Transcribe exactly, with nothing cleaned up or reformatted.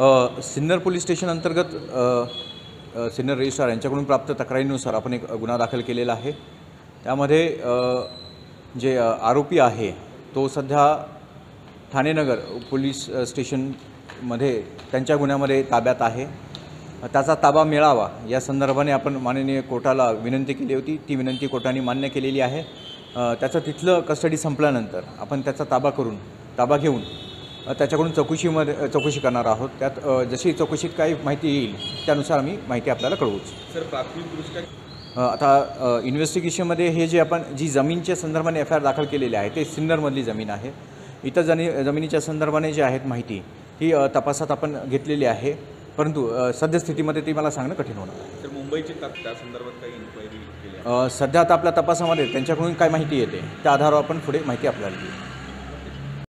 Sinnar police station अंतर्गत Sinnar registrar यांच्याकडून प्राप्त तक्रारीनुसार आपण एक गुन्हा दाखल केलेला आहे। त्यामध्ये जे आरोपी आहे तो सध्या ठाणेनगर पोलीस स्टेशनमध्ये त्यांच्या गुन्ह्यामध्ये ताब्यात आहे। त्याचा ताबा मिळावा या संदर्भाने आपण माननीय कोर्टाला विनंती केली होती, ती विनंती कोर्टाने मान्य केलेली आहे। त्याचं तिथलं कस्टडी संपल्यानंतर आपण त्याचा ताबा करून ताबा घेऊन त्याच्याकडून चौकशीमध्ये चौकशी करणार आहोत। त्यात जशी चौकशीत काही माहिती येईल त्यानुसार आम्ही माहिती आपल्याला कळवूच। सर, प्राथमिकदृष्ट्या आता इन्व्हेस्टिगेशनमध्ये हे जे आपण जी जमीनच्या संदर्भाने एफ आय आर दाखल केलेली आहे ते सिन्नरमधली जमीन आहे। इतर जनी जमिनीच्या संदर्भाने जे आहेत माहिती ही तपासात आपण घेतलेली आहे, परंतु सद्यस्थितीमध्ये ती मला सांगणं कठीण होणार आहे। तर मुंबईची त्या संदर्भात काही इन्क्वायरी केली? सध्या आता आपल्या तपासामध्ये त्यांच्याकडून काय माहिती येते त्या आधारावर आपण पुढे माहिती आपल्याला देऊ।